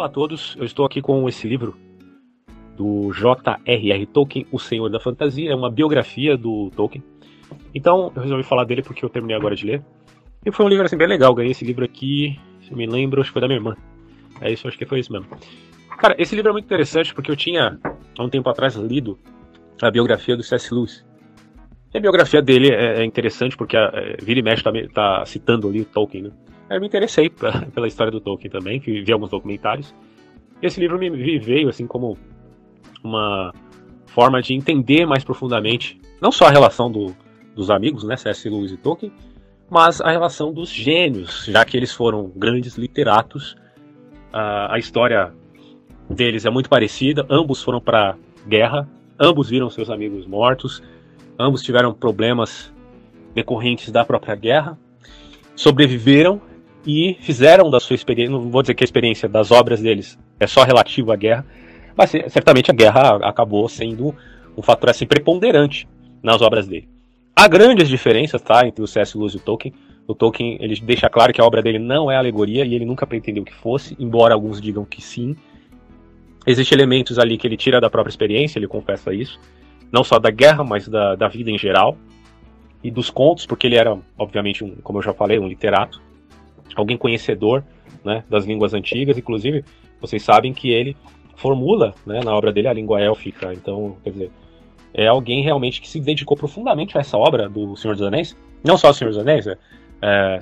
Olá a todos, eu estou aqui com esse livro do J.R.R. Tolkien, O Senhor da Fantasia, é uma biografia do Tolkien. Então, eu resolvi falar dele porque eu terminei agora de ler. E foi um livro assim bem legal, ganhei esse livro aqui, se eu me lembro, acho que foi da minha irmã. É isso, acho que foi isso mesmo. Cara, esse livro é muito interessante porque eu tinha, há um tempo atrás, lido a biografia do C.S. Lewis. E a biografia dele é interessante porque vira e mexe tá citando ali o Tolkien, né? Eu me interessei pela história do Tolkien também, que vi alguns documentários. Esse livro me veio assim como uma forma de entender mais profundamente, não só a relação dos amigos, né, C.S. Lewis e Tolkien, mas a relação dos gênios, já que eles foram grandes literatos. A história deles é muito parecida, ambos foram para guerra, ambos viram seus amigos mortos, ambos tiveram problemas decorrentes da própria guerra, sobreviveram e fizeram da sua experiência, não vou dizer que a experiência das obras deles é só relativa à guerra, mas certamente a guerra acabou sendo um fator assim preponderante nas obras dele. Há grandes diferenças, tá, entre o C.S. Lewis e o Tolkien. O Tolkien, ele deixa claro que a obra dele não é alegoria e ele nunca pretendeu que fosse, embora alguns digam que sim. Existem elementos ali que ele tira da própria experiência, ele confessa isso, não só da guerra, mas da vida em geral e dos contos, porque ele era, obviamente, como eu já falei, um literato. Alguém conhecedor, né, das línguas antigas, inclusive, vocês sabem que ele formula, né, na obra dele a língua élfica, então, quer dizer, é alguém realmente que se dedicou profundamente a essa obra do Senhor dos Anéis, não só o Senhor dos Anéis,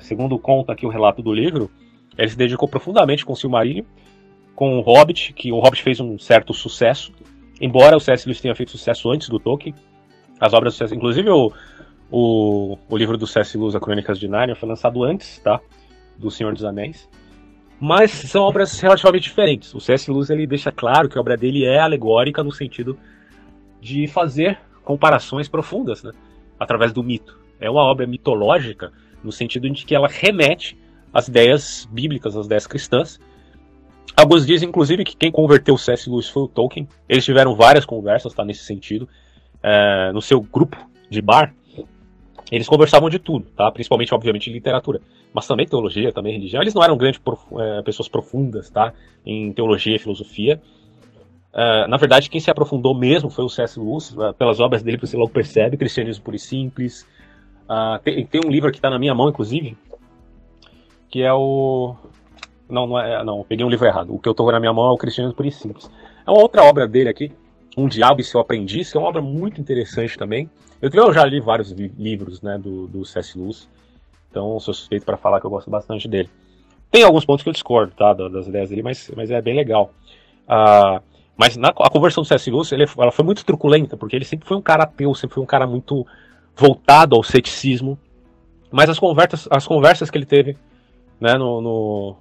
segundo conta aqui o relato do livro, ele se dedicou profundamente com Silmarillion, com o Hobbit, que o Hobbit fez um certo sucesso, embora o C.S. Lewis tenha feito sucesso antes do Tolkien, as obras do C.S. inclusive o livro do C.S. Lewis, a Crônicas de Narnia, foi lançado antes, tá? Do Senhor dos Anéis, mas são obras relativamente diferentes. O C.S. Lewis ele deixa claro que a obra dele é alegórica no sentido de fazer comparações profundas, né, através do mito. É uma obra mitológica no sentido de que ela remete às ideias bíblicas, às ideias cristãs. Alguns dizem, inclusive, que quem converteu o C.S. Lewis foi o Tolkien. Eles tiveram várias conversas, tá, nesse sentido, no seu grupo de bar. Eles conversavam de tudo, tá? Principalmente, obviamente, literatura, mas também teologia, também religião. Eles não eram grandes pessoas profundas, tá? Em teologia e filosofia. Na verdade, quem se aprofundou mesmo foi o C.S. Lewis. Pelas obras dele, você logo percebe, Cristianismo Puro e Simples. Tem um livro que está na minha mão, inclusive, que é o... Não, eu peguei um livro errado. O que eu estou na minha mão é o Cristianismo Puro e Simples. É uma outra obra dele aqui, Um Diabo e Seu Aprendiz, que é uma obra muito interessante também. Eu já li vários livros, né, do C.S. Lewis, então sou suspeito para falar que eu gosto bastante dele. Tem alguns pontos que eu discordo, tá, das ideias dele, mas é bem legal. Mas a conversão do C.S. Lewis ela foi muito truculenta, porque ele sempre foi um cara ateu, sempre foi um cara muito voltado ao ceticismo, mas as conversas que ele teve, né, no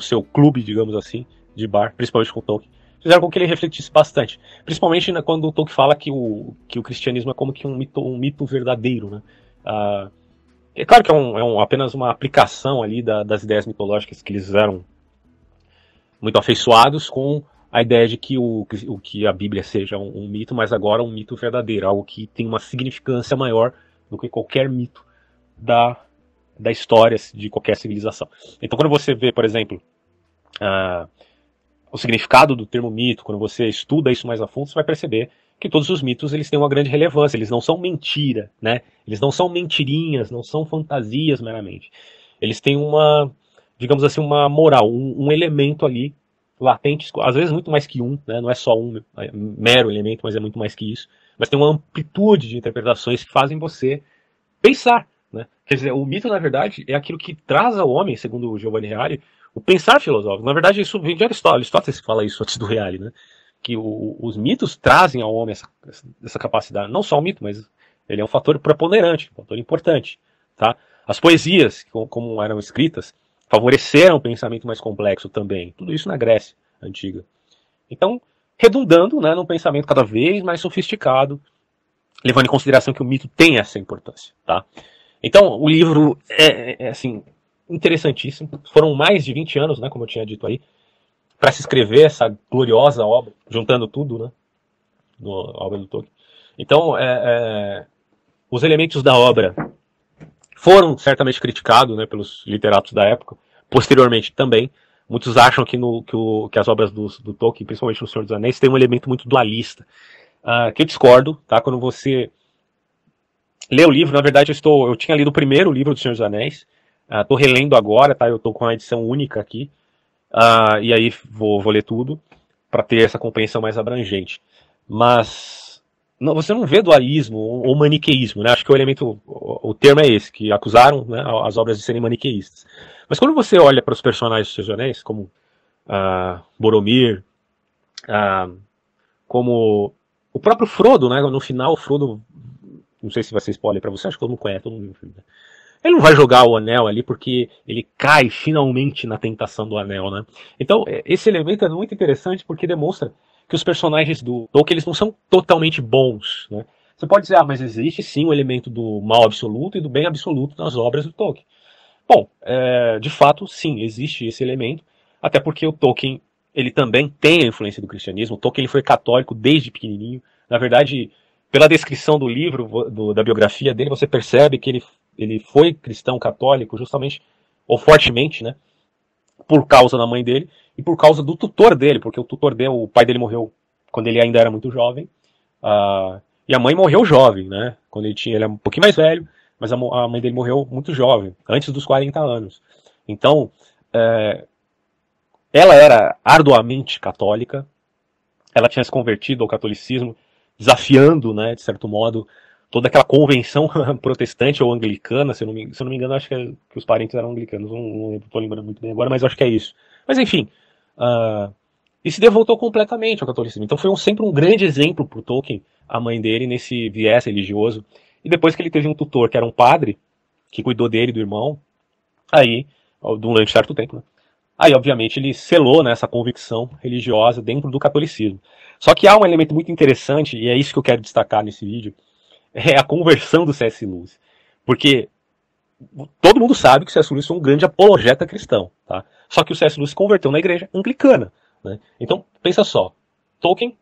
seu clube, digamos assim, de bar, principalmente com o Tolkien, fizeram com que ele refletisse bastante, principalmente quando o Tolkien fala que o cristianismo é como que um mito verdadeiro, né? É claro que é apenas uma aplicação ali das ideias mitológicas que eles eram muito afeiçoados com a ideia de que o que a Bíblia seja um mito, mas agora um mito verdadeiro, algo que tem uma significância maior do que qualquer mito da história de qualquer civilização. Então quando você vê, por exemplo, o significado do termo mito, quando você estuda isso mais a fundo, você vai perceber que todos os mitos eles têm uma grande relevância, eles não são mentira, né? Eles não são mentirinhas, não são fantasias meramente. Eles têm uma, digamos assim, uma moral, um elemento ali latente, às vezes muito mais que um, né? Não é só um mero elemento, mas é muito mais que isso. Mas tem uma amplitude de interpretações que fazem você pensar, né? Quer dizer, o mito, na verdade, é aquilo que traz ao homem, segundo o Giovanni Reale, o pensar filosófico. Na verdade, isso vem de Aristóteles. Aristóteles fala isso antes do Reale, né? Que os mitos trazem ao homem essa capacidade. Não só o mito, mas ele é um fator preponderante, um fator importante, tá? As poesias, como eram escritas, favoreceram o pensamento mais complexo também. Tudo isso na Grécia Antiga. Então, redundando, né, num pensamento cada vez mais sofisticado, levando em consideração que o mito tem essa importância, tá? Então, o livro é assim... interessantíssimo, foram mais de 20 anos, né, como eu tinha dito aí, para se escrever essa gloriosa obra, juntando tudo, né, a obra do Tolkien. Então, os elementos da obra foram certamente criticados, né, pelos literatos da época, posteriormente também, Muitos acham que as obras do Tolkien, principalmente O Senhor dos Anéis, tem um elemento muito dualista, que eu discordo, tá? Quando você lê o livro, na verdade eu tinha lido o primeiro livro do Senhor dos Anéis, estou relendo agora, tá? Eu estou com a edição única aqui, e aí vou ler tudo para ter essa compreensão mais abrangente. Mas não, você não vê dualismo ou maniqueísmo, né? Acho que o termo é esse, que acusaram, né, as obras de serem maniqueístas. Mas quando você olha para os personagens do Senhor dos Anéis, como Boromir, como o próprio Frodo, né? No final o Frodo, não sei se vai ser spoiler para você, acho que todo mundo conhece, todo mundo viu o filme, né? Ele não vai jogar o anel ali porque ele cai finalmente na tentação do anel, né? Então, esse elemento é muito interessante porque demonstra que os personagens do Tolkien, eles não são totalmente bons, né? Você pode dizer, mas existe sim o elemento do mal absoluto e do bem absoluto nas obras do Tolkien. Bom, de fato, sim, existe esse elemento, até porque o Tolkien, ele também tem a influência do cristianismo. O Tolkien, ele foi católico desde pequenininho. Na verdade, pela descrição do livro, da biografia dele, você percebe que ele foi cristão católico justamente, ou fortemente, né, por causa da mãe dele e por causa do tutor dele, porque o tutor dele, o pai dele morreu quando ele ainda era muito jovem, e a mãe morreu jovem, né, quando ele era um pouquinho mais velho, mas a mãe dele morreu muito jovem, antes dos 40 anos. Então, ela era arduamente católica, ela tinha se convertido ao catolicismo, desafiando, né, de certo modo, toda aquela convenção protestante ou anglicana, se eu não me engano, acho que os parentes eram anglicanos, não estou lembrando muito bem agora, mas acho que é isso. Mas enfim, e se devotou completamente ao catolicismo. Então foi sempre um grande exemplo para o Tolkien, a mãe dele, nesse viés religioso. E depois que ele teve um tutor, que era um padre, que cuidou dele e do irmão, aí, durante um certo tempo, né? Aí, obviamente, ele selou, né, essa convicção religiosa dentro do catolicismo. Só que há um elemento muito interessante, e é isso que eu quero destacar nesse vídeo, é a conversão do C.S. Lewis. Porque todo mundo sabe que o C.S. Lewis foi um grande apologeta cristão, tá? Só que o C.S. Lewis se converteu na igreja anglicana, né? Então, pensa só. Tolkien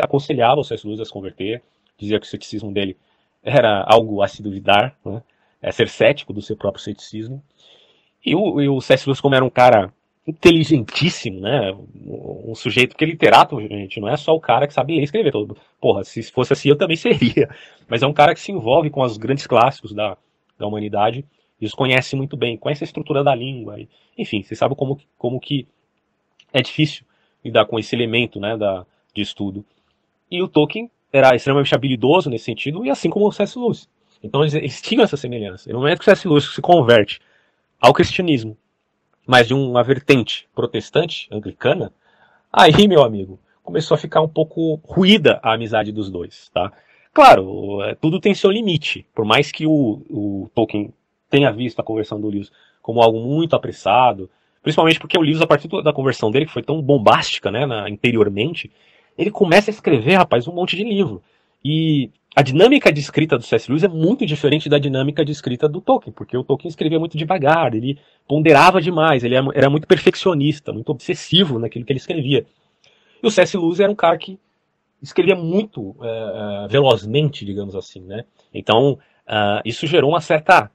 aconselhava o C.S. Lewis a se converter, dizia que o ceticismo dele era algo a se duvidar, né? É ser cético do seu próprio ceticismo. E o C.S. Lewis, como era um cara inteligentíssimo, né? Um sujeito que é literato, gente, não é só o cara que sabe ler e escrever. Porra, se fosse assim eu também seria. Mas é um cara que se envolve com os grandes clássicos da humanidade e os conhece muito bem, conhece a estrutura da língua. Enfim, você sabe como que é difícil lidar com esse elemento, né, de estudo. E o Tolkien era extremamente habilidoso nesse sentido, e assim como o C.S. Lewis. Então eles tinham essa semelhança. No momento que o C.S. Lewis se converte ao cristianismo, mas de uma vertente protestante, anglicana, aí, meu amigo, começou a ficar um pouco ruída a amizade dos dois, tá? Claro, tudo tem seu limite, por mais que o Tolkien tenha visto a conversão do Lewis como algo muito apressado, principalmente porque o Lewis, a partir da conversão dele, que foi tão bombástica, né, interiormente, ele começa a escrever, rapaz, um monte de livro. E a dinâmica de escrita do C.S. Lewis é muito diferente da dinâmica de escrita do Tolkien, porque o Tolkien escrevia muito devagar, ele ponderava demais, ele era muito perfeccionista, muito obsessivo naquilo que ele escrevia. E o C.S. Lewis era um cara que escrevia muito velozmente, digamos assim, né? Então, isso gerou uma certa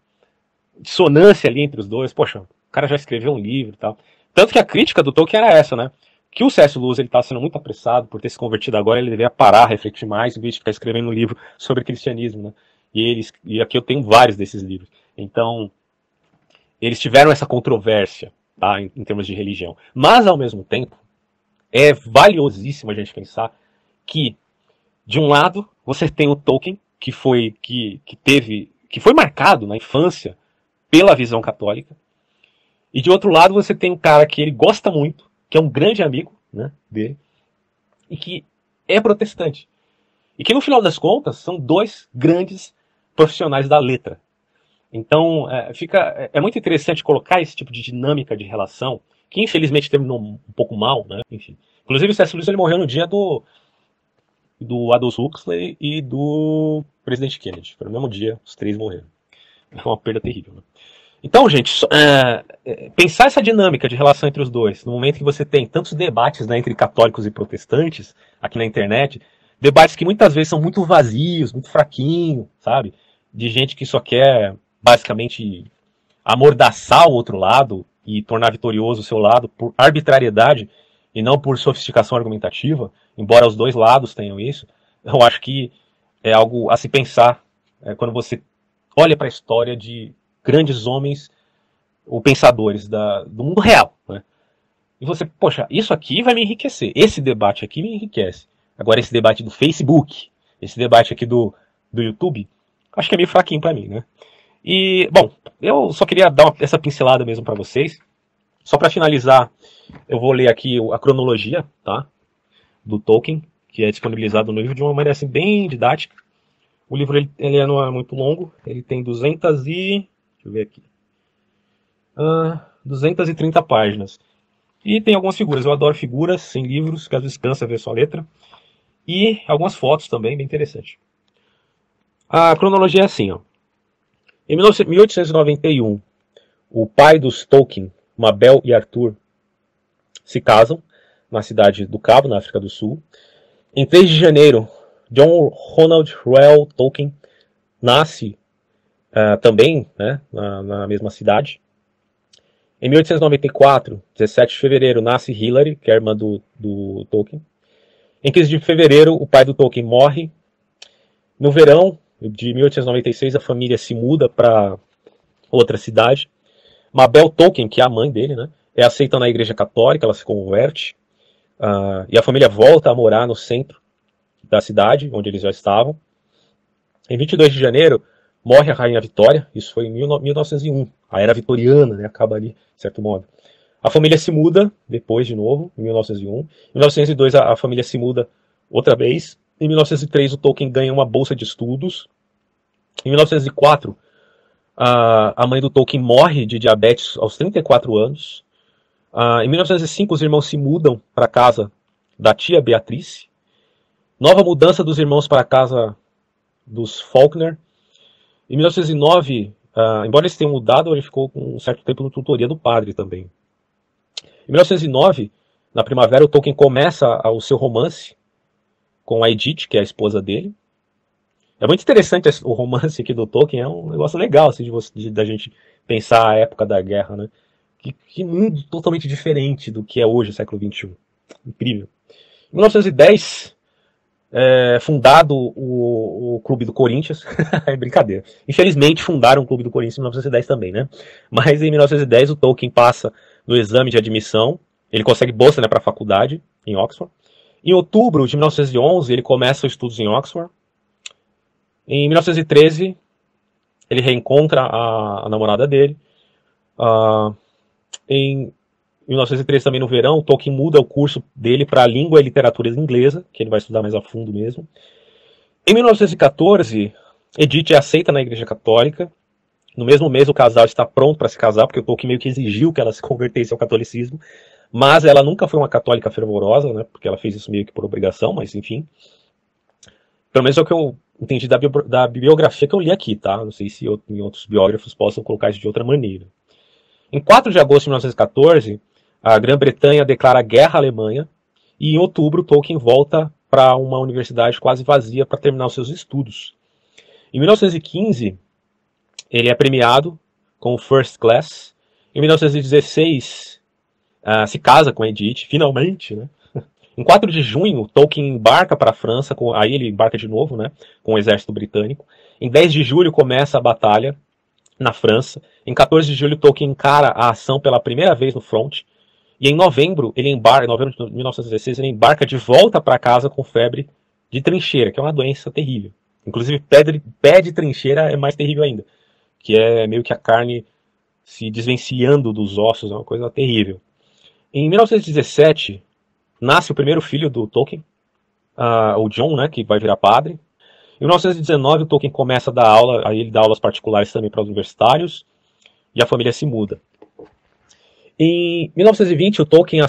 dissonância ali entre os dois. Poxa, o cara já escreveu um livro e tal. Tanto que a crítica do Tolkien era essa, né? Que o C.S. Lewis está sendo muito apressado por ter se convertido agora, ele deveria parar, refletir mais, em vez de ficar escrevendo um livro sobre cristianismo, né? E aqui eu tenho vários desses livros. Então, eles tiveram essa controvérsia, tá, em termos de religião. Mas, ao mesmo tempo, é valiosíssimo a gente pensar que, de um lado, você tem o Tolkien, que foi marcado na infância pela visão católica, e, de outro lado, você tem um cara que ele gosta muito, que é um grande amigo, né, dele, e que é protestante. E que, no final das contas, são dois grandes profissionais da letra. Então, é muito interessante colocar esse tipo de dinâmica de relação, que infelizmente terminou um pouco mal, né, enfim. Inclusive, o C.S. Lewis ele morreu no dia do Aldous Huxley e do presidente Kennedy. Foi no mesmo dia, os três morreram. Foi uma perda terrível, né? Então, gente, pensar essa dinâmica de relação entre os dois, no momento que você tem tantos debates, né, entre católicos e protestantes aqui na internet, debates que muitas vezes são muito vazios, muito fraquinhos, sabe? De gente que só quer, basicamente, amordaçar o outro lado e tornar vitorioso o seu lado por arbitrariedade e não por sofisticação argumentativa, embora os dois lados tenham isso, eu acho que é algo a se pensar quando você olha para a história de grandes homens ou pensadores do mundo real, né? E você, poxa, isso aqui vai me enriquecer, esse debate aqui me enriquece. Agora esse debate do Facebook, esse debate aqui do YouTube, acho que é meio fraquinho para mim, né? E, bom, eu só queria dar essa pincelada mesmo para vocês. Só para finalizar, eu vou ler aqui a cronologia, tá? Do Tolkien, que é disponibilizado no livro de uma maneira assim, bem didática. O livro ele não é muito longo, ele tem 230 páginas. E tem algumas figuras, eu adoro figuras, sem livros, caso descansa ver sua letra. E algumas fotos também, bem interessante. A cronologia é assim, ó. Em 1891, o pai dos Tolkien, Mabel e Arthur, se casam na cidade do Cabo, na África do Sul. Em 3 de janeiro, John Ronald Reuel Tolkien nasce também, né, na mesma cidade. Em 1894, 17 de fevereiro, nasce Hillary, que é irmã do Tolkien. Em 15 de fevereiro, o pai do Tolkien morre. No verão de 1896, a família se muda para outra cidade. Mabel Tolkien, que é a mãe dele, né, é aceita na Igreja Católica, ela se converte. E a família volta a morar no centro da cidade, onde eles já estavam. Em 22 de janeiro, morre a Rainha Vitória, isso foi em 1901, a era vitoriana, né, acaba ali, de certo modo. A família se muda, depois de novo, em 1901. Em 1902, a família se muda outra vez. Em 1903, o Tolkien ganha uma bolsa de estudos. Em 1904, a mãe do Tolkien morre de diabetes aos 34 anos. Em 1905, os irmãos se mudam para a casa da tia Beatrice. Nova mudança dos irmãos para a casa dos Faulkner. Em 1909, embora eles tenham mudado, ele ficou com um certo tempo na tutoria do padre também. Em 1909, na primavera, o Tolkien começa o seu romance com a Edith, que é a esposa dele. É muito interessante o romance aqui do Tolkien, é um negócio legal assim, da gente pensar a época da guerra, né? Que mundo totalmente diferente do que é hoje, século XXI. Incrível. Em 1910... é fundado o clube do Corinthians. É brincadeira. Infelizmente fundaram o clube do Corinthians em 1910 também, né? Mas em 1910 o Tolkien passa no exame de admissão. Ele consegue bolsa, né, para a faculdade em Oxford. Em outubro de 1911 ele começa os estudos em Oxford. Em 1913 ele reencontra a namorada dele. Em 1903, também no verão, o Tolkien muda o curso dele para a língua e literatura inglesa, que ele vai estudar mais a fundo mesmo. Em 1914, Edith é aceita na Igreja Católica. No mesmo mês, o casal está pronto para se casar, porque o Tolkien meio que exigiu que ela se convertesse ao catolicismo. Mas ela nunca foi uma católica fervorosa, né, porque ela fez isso meio que por obrigação, mas enfim. Pelo menos é o que eu entendi da bibliografia que eu li aqui, tá? Não sei se outros biógrafos possam colocar isso de outra maneira. Em 4 de agosto de 1914... a Grã-Bretanha declara guerra à Alemanha e em outubro Tolkien volta para uma universidade quase vazia para terminar os seus estudos. Em 1915 ele é premiado com o First Class. Em 1916 se casa com Edith, finalmente, né? Em 4 de junho Tolkien embarca para a França, aí ele embarca de novo, né, com o exército britânico. Em 10 de julho começa a batalha na França. Em 14 de julho Tolkien encara a ação pela primeira vez no front. E em novembro, em novembro de 1916, ele embarca de volta para casa com febre de trincheira, que é uma doença terrível. Inclusive, pé de trincheira é mais terrível ainda, que é meio que a carne se desvencilhando dos ossos, é uma coisa terrível. Em 1917, nasce o primeiro filho do Tolkien, o John, né, que vai virar padre. Em 1919, o Tolkien começa a dar aula, aí ele dá aulas particulares também para os universitários, e a família se muda. Em 1920, o Tolkien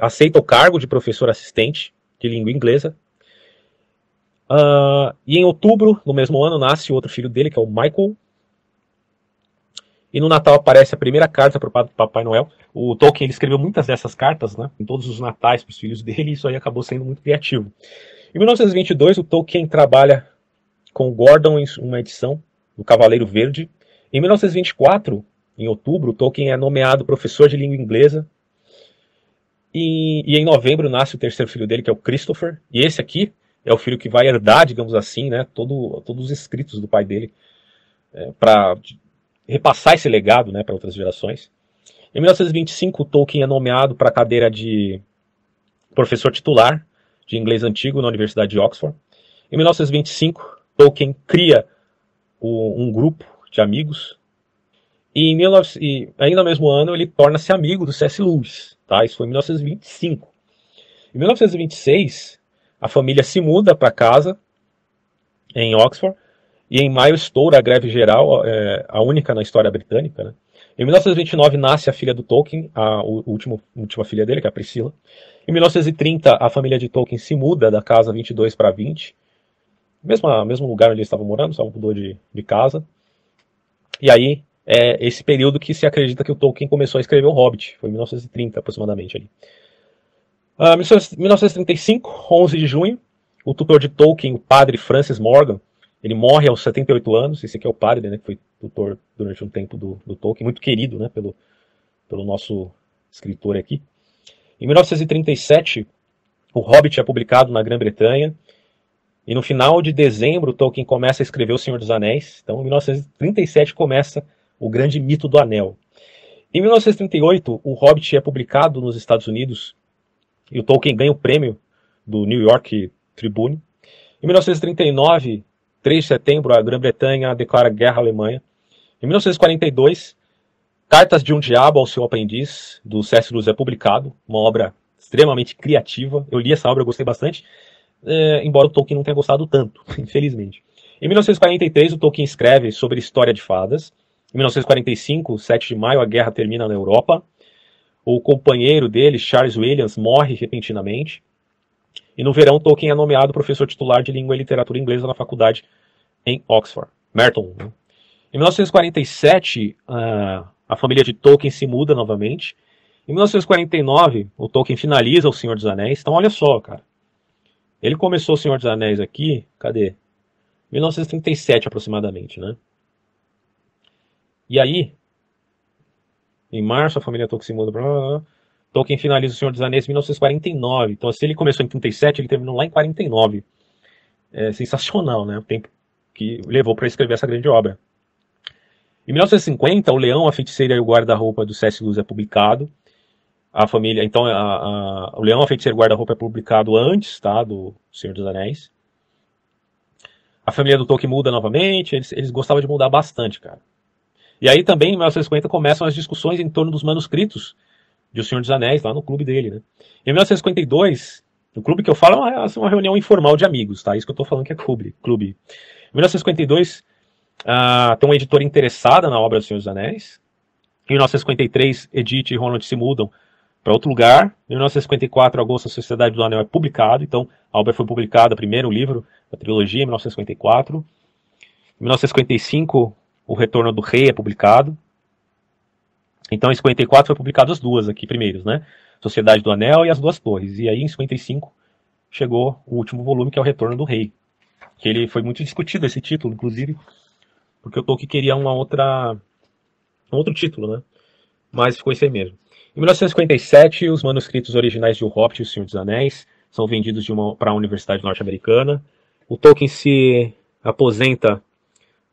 aceita o cargo de professor assistente de língua inglesa. E em outubro, no mesmo ano, nasce outro filho dele, que é o Michael. E no Natal aparece a primeira carta para o Papai Noel. O Tolkien ele escreveu muitas dessas cartas, né, em todos os natais para os filhos dele, e isso aí acabou sendo muito criativo. Em 1922, o Tolkien trabalha com Gordon em uma edição do Cavaleiro Verde. Em 1924... Em outubro, Tolkien é nomeado professor de língua inglesa. E em novembro nasce o terceiro filho dele, que é o Christopher. E esse aqui é o filho que vai herdar, digamos assim, né, todos os escritos do pai dele, para repassar esse legado, né, para outras gerações. Em 1925, Tolkien é nomeado para a cadeira de professor titular de inglês antigo na Universidade de Oxford. Em 1925, Tolkien cria um grupo de amigos. E ainda no mesmo ano, ele torna-se amigo do C.S. Lewis. Tá? Isso foi em 1925. Em 1926, a família se muda para casa, em Oxford, e em maio estoura a greve geral, a única na história britânica. Né? Em 1929, nasce a filha do Tolkien, a última filha dele, que é a Priscila. Em 1930, a família de Tolkien se muda da casa 22 para 20, mesmo lugar onde eles estavam morando, só mudou de casa. E aí, é esse período que se acredita que o Tolkien começou a escrever O Hobbit. Foi em 1930, aproximadamente. Ali. 1935, 11 de junho, o tutor de Tolkien, o padre Francis Morgan, ele morre aos 78 anos. Esse aqui é o padre, né, que foi tutor durante um tempo do Tolkien, muito querido, né, pelo nosso escritor aqui. Em 1937, O Hobbit é publicado na Grã-Bretanha. E no final de dezembro, Tolkien começa a escrever O Senhor dos Anéis. Então, em 1937, começa o grande mito do anel. Em 1938, O Hobbit é publicado nos Estados Unidos e o Tolkien ganha o prêmio do New York Tribune. Em 1939, 3 de setembro, a Grã-Bretanha declara guerra à Alemanha. Em 1942, Cartas de um Diabo ao Seu Aprendiz, do C.S. Lewis, é publicado. Uma obra extremamente criativa. Eu li essa obra, eu gostei bastante, embora o Tolkien não tenha gostado tanto, infelizmente. Em 1943, o Tolkien escreve sobre história de fadas. Em 1945, 7 de maio, a guerra termina na Europa. O companheiro dele, Charles Williams, morre repentinamente. E no verão, Tolkien é nomeado professor titular de língua e literatura inglesa na faculdade em Oxford, Merton. Em 1947, a família de Tolkien se muda novamente. Em 1949, o Tolkien finaliza O Senhor dos Anéis. Então, olha só, cara. Ele começou O Senhor dos Anéis aqui, cadê? 1937, aproximadamente, né? E aí, em março, a família Tolkien se muda para... Tolkien finaliza O Senhor dos Anéis em 1949. Então, se ele começou em 37, ele terminou lá em 49. É sensacional, né? O tempo que levou para escrever essa grande obra. Em 1950, O Leão, a Feiticeira e o Guarda-Roupa do C.S. Lewis é publicado. A família... Então, O Leão, a Feiticeira e o Guarda-Roupa é publicado antes, tá, do Senhor dos Anéis. A família do Tolkien muda novamente. Eles gostavam de mudar bastante, cara. E aí também, em 1950, começam as discussões em torno dos manuscritos de O Senhor dos Anéis, lá no clube dele, né? Em 1952, o clube que eu falo é uma reunião informal de amigos, tá? Isso que eu tô falando que é clube. Em 1952, tem uma editora interessada na obra do Senhor dos Anéis. Em 1953, Edith e Ronald se mudam para outro lugar. Em 1954, Agosto, a Sociedade do Anel é publicado. Então, a obra foi publicada, primeiro o livro da trilogia, em 1954. Em 1955... O Retorno do Rei é publicado. Então, em 54 foi publicado as duas aqui primeiros, né? Sociedade do Anel e As Duas Torres. E aí, em 55, chegou o último volume, que é O Retorno do Rei. Que ele foi muito discutido, esse título, inclusive, porque o Tolkien queria um outro título, né? Mas ficou esse aí mesmo. Em 1957, os manuscritos originais de O Hobbit e O Senhor dos Anéis são vendidos para a Universidade Norte-Americana. O Tolkien se aposenta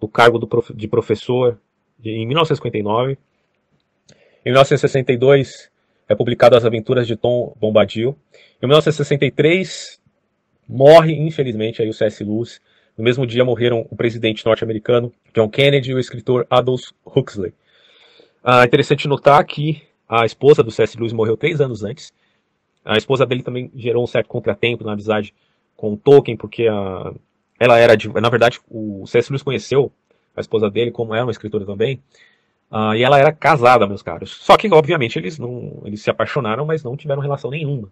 do cargo de professor em 1959. Em 1962, é publicado As Aventuras de Tom Bombadil. Em 1963, morre, infelizmente, aí o C.S. Lewis. No mesmo dia morreram o presidente norte-americano, John Kennedy, e o escritor Aldous Huxley. Interessante notar que a esposa do C.S. Lewis morreu 3 anos antes. A esposa dele também gerou um certo contratempo na amizade com Tolkien, porque ela era, na verdade, o C.S. Lewis conheceu a esposa dele, como ela é uma escritora também, e ela era casada, meus caros. Só que, obviamente, eles se apaixonaram, mas não tiveram relação nenhuma,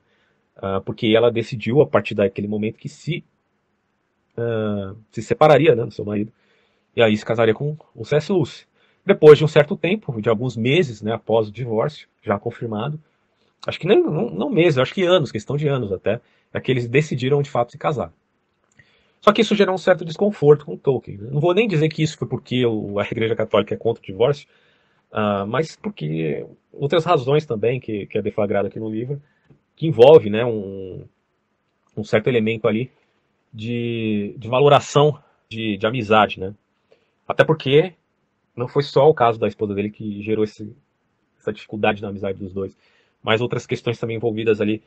porque ela decidiu, a partir daquele momento, que se separaria, né, do seu marido, e aí se casaria com o C.S. Lewis. Depois de um certo tempo, de alguns meses, né, após o divórcio, já confirmado, acho que não meses, acho que anos, questão de anos até, é que eles decidiram, de fato, se casar. Só que isso gerou um certo desconforto com o Tolkien. Não vou nem dizer que isso foi porque a Igreja Católica é contra o divórcio, mas porque outras razões também que é deflagrado aqui no livro, que envolve, né, um certo elemento ali de valoração de amizade, né? Até porque não foi só o caso da esposa dele que gerou essa dificuldade na amizade dos dois, mas outras questões também envolvidas ali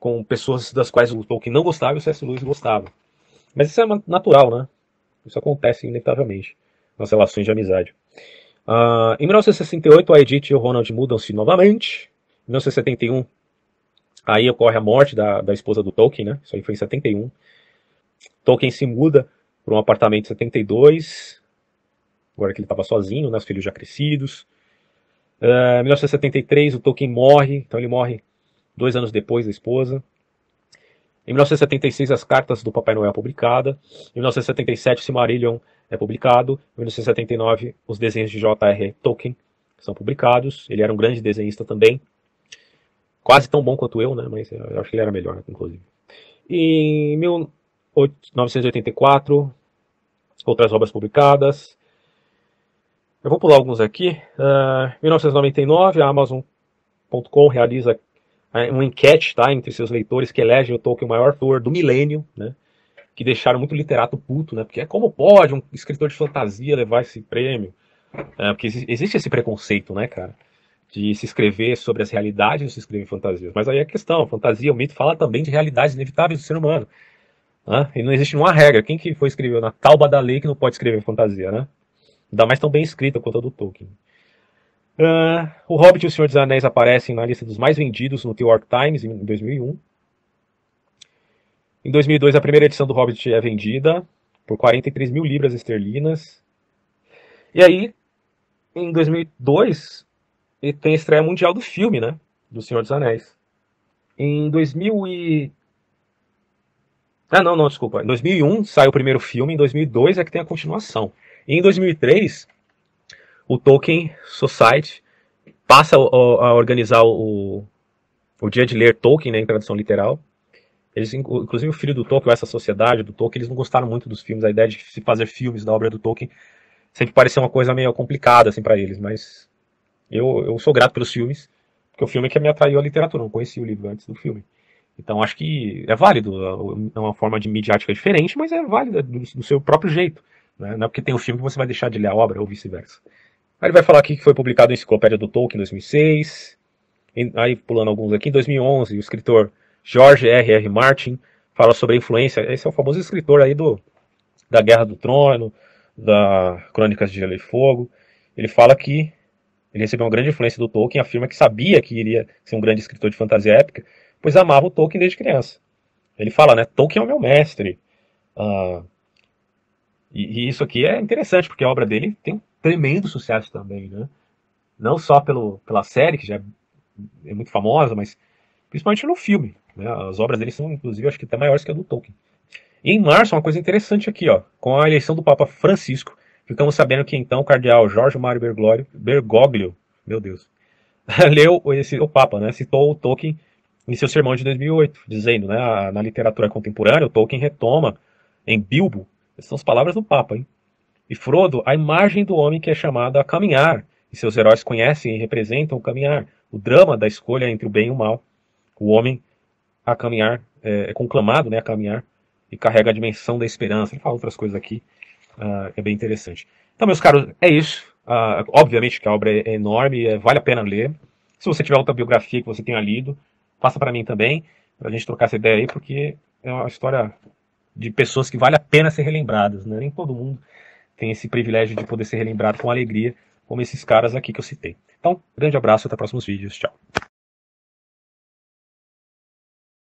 com pessoas das quais o Tolkien não gostava e o C.S. Lewis gostava. Mas isso é natural, né? Isso acontece inevitavelmente nas relações de amizade. Em 1968, a Edith e o Ronald mudam-se novamente. Em 1971, aí ocorre a morte da esposa do Tolkien, né? Isso aí foi em 71. Tolkien se muda para um apartamento em 72, agora que ele estava sozinho, né? Os filhos já crescidos. Em 1973, o Tolkien morre, então ele morre 2 anos depois da esposa. Em 1976, as Cartas do Papai Noel é publicada. Em 1977, Silmarillion é publicado. Em 1979, os desenhos de J.R.R. Tolkien são publicados. Ele era um grande desenhista também. Quase tão bom quanto eu, né? Mas eu acho que ele era melhor, né? Inclusive. Em 1984, outras obras publicadas. Eu vou pular alguns aqui. Em 1999, a Amazon.com realiza uma enquete, tá, entre seus leitores que elege o Tolkien o maior autor do milênio, né, que deixaram muito literato puto, né, porque é como pode um escritor de fantasia levar esse prêmio, porque existe esse preconceito, né, cara, de se escrever sobre as realidades ou se escrever fantasias, mas aí é a questão, fantasia, o mito fala também de realidades inevitáveis do ser humano, né, e não existe nenhuma regra, quem que foi escrever na Tauba da Lei que não pode escrever fantasia, né, ainda mais tão bem escrita quanto a do Tolkien. O Hobbit e o Senhor dos Anéis aparecem na lista dos mais vendidos no New York Times em 2001. Em 2002, a primeira edição do Hobbit é vendida por 43 mil libras esterlinas. E aí, em 2002, tem a estreia mundial do filme, né, do Senhor dos Anéis. Em 2001 sai o primeiro filme, em 2002 é que tem a continuação. E em 2003... o Tolkien Society passa a organizar o Dia de Ler Tolkien, né, em tradução literal. Eles, inclusive o filho do Tolkien, essa sociedade do Tolkien, eles não gostaram muito dos filmes. A ideia de se fazer filmes da obra do Tolkien sempre parecia uma coisa meio complicada assim, para eles. Mas eu sou grato pelos filmes, porque o filme é que me atraiu à literatura. Eu não conhecia o livro antes do filme. Então acho que é válido. É uma forma de midiática diferente, mas é válida do seu próprio jeito. Né? Não é porque tem o filme que você vai deixar de ler a obra ou vice-versa. Aí ele vai falar aqui que foi publicado a Enciclopédia do Tolkien em 2006. Aí, pulando alguns aqui, em 2011, o escritor George R.R. Martin fala sobre a influência. Esse é o famoso escritor aí da Guerra do Trono, da Crônicas de Gelo e Fogo. Ele fala que ele recebeu uma grande influência do Tolkien, afirma que sabia que iria ser um grande escritor de fantasia épica, pois amava o Tolkien desde criança. Ele fala, né, Tolkien é o meu mestre. E isso aqui é interessante, porque a obra dele tem um tremendo sucesso também, né? Não só pela série, que já é muito famosa, mas principalmente no filme, né? As obras dele são, inclusive, acho que até maiores que a do Tolkien. E em março, uma coisa interessante aqui, ó, com a eleição do Papa Francisco, ficamos sabendo que então o cardeal Jorge Mário Bergoglio, meu Deus, leu o Papa, né? Citou o Tolkien em seu sermão de 2008, dizendo, né, na literatura contemporânea, o Tolkien retoma em Bilbo, essas são as palavras do Papa, hein? E Frodo, a imagem do homem que é chamado a caminhar, e seus heróis conhecem e representam o caminhar, o drama da escolha entre o bem e o mal. O homem a caminhar, é conclamado, né, a caminhar, e carrega a dimensão da esperança. Ele fala outras coisas aqui, é bem interessante. Então, meus caros, é isso. Obviamente que a obra é enorme, vale a pena ler. Se você tiver outra biografia que você tenha lido, passa para mim também, para a gente trocar essa ideia aí, porque é uma história de pessoas que vale a pena ser relembradas, né? Nem todo mundo tem esse privilégio de poder ser relembrado com alegria, como esses caras aqui que eu citei. Então, grande abraço e até próximos vídeos. Tchau.